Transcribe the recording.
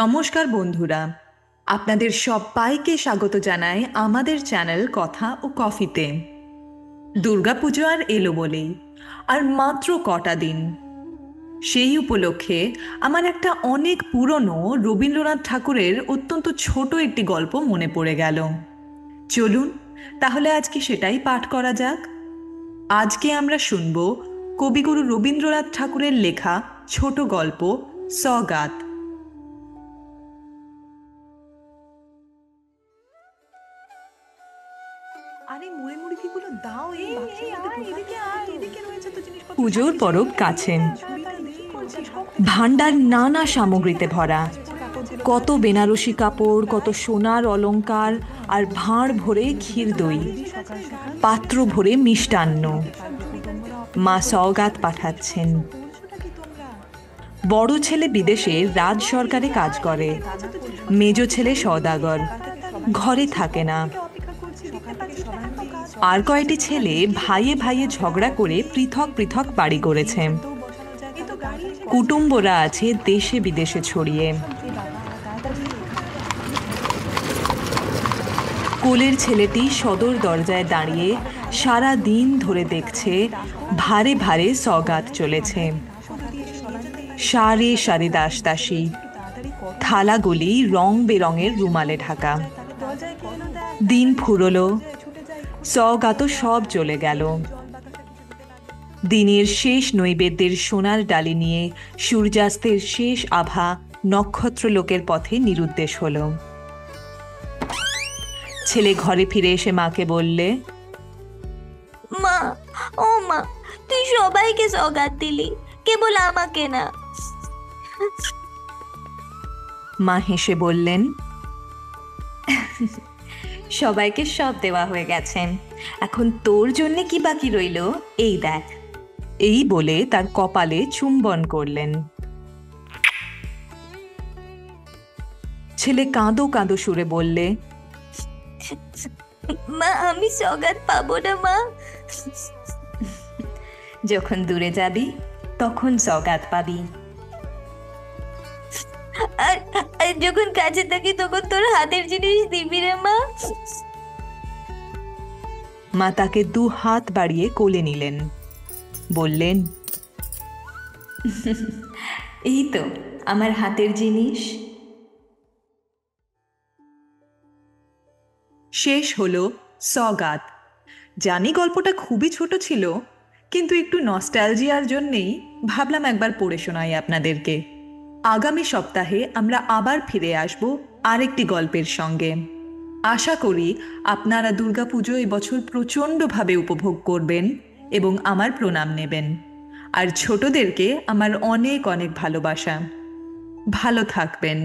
নমস্কার বন্ধুরা, আপনাদের সবাইকে স্বাগত জানাই আমাদের চ্যানেল কথা ও কফিতে। দুর্গাপুজো আর এলো বলেই আর মাত্র কটা দিন, সেই উপলক্ষে আমার একটা অনেক পুরনো রবীন্দ্রনাথ ঠাকুরের অত্যন্ত ছোট একটি গল্প মনে পড়ে গেল। চলুন তাহলে আজকে সেটাই পাঠ করা যাক। আজকে আমরা শুনব কবিগুরু রবীন্দ্রনাথ ঠাকুরের লেখা ছোট গল্প সৌগাত। পুজোর পরব কাছে, ভান্ডার নানা সামগ্রীতে ভরা। কত বেনারসি কাপড়, কত সোনার অলঙ্কার, আর ভাঁড় ভরে ক্ষীর দই, পাত্র ভরে মিষ্টান্ন। মা সৌগাত পাঠাচ্ছেন। বড় ছেলে বিদেশে রাজ সরকারে কাজ করে, মেজ ছেলে সওদাগর, ঘরে থাকে না। আর কয়েকটি ছেলে ভাইয়ে ভাইয়ে ঝগড়া করে পৃথক পৃথক বাড়ি করেছে। কুটুম্বরা আছে দেশে বিদেশে ছড়িয়ে। কোলের ছেলেটি সদর দরজায় দাঁড়িয়ে সারা দিন ধরে দেখছে ভারে ভারে সৌগাত চলেছে। সারে সারে দাসদাসী, থালাগুলি রং বেরঙের রুমালে ঢাকা। দিন ফুরলো, সৌগাত সব চলে গেল। দিনের শেষ নৈবেদ্যের সোনার ডালি নিয়ে সূর্যাস্তের শেষ আভা নক্ষত্রলোকের পথে নিরুদ্দেশ হল। ছেলে ঘরে ফিরে এসে মাকে বললে, মা, ও মা, তুই সবাইকে সৌগাত দিলি, কেবল আমাকে না। মা হেসে বললেন, সবাইকে সব দেওয়া হয়ে গেছেন, এখন তোর জন্য কি বাকি রইল এই দেখ। এই বলে তার কপালে চুম্বন করলেন। ছেলে কাঁদো কাঁদো সুরে বললে, মা, আমি সৌগাত পাবো না মা। যখন দূরে যাবি তখন সৌগাত পাবি, আর যখন কাছে থাকি তখন তোর হাতের জিনিস দিবি রে মা। মা তাকে দু হাত বাড়িয়ে কোলে নিলেন, বললেন, এই তো আমার হাতের জিনিস। শেষ হলো সৌগাত। জানি গল্পটা খুবই ছোট ছিল, কিন্তু একটু নস্টালজিয়ার জন্যেই ভাবলাম একবার পড়ে শোনাই আপনাদেরকে। আগামী সপ্তাহে আমরা আবার ফিরে আসব আরেকটি গল্পের সঙ্গে। আশা করি আপনারা দুর্গাপুজো এবছর প্রচণ্ডভাবে উপভোগ করবেন এবং আমার প্রণাম নেবেন, আর ছোটদেরকে আমার অনেক অনেক ভালোবাসা। ভালো থাকবেন।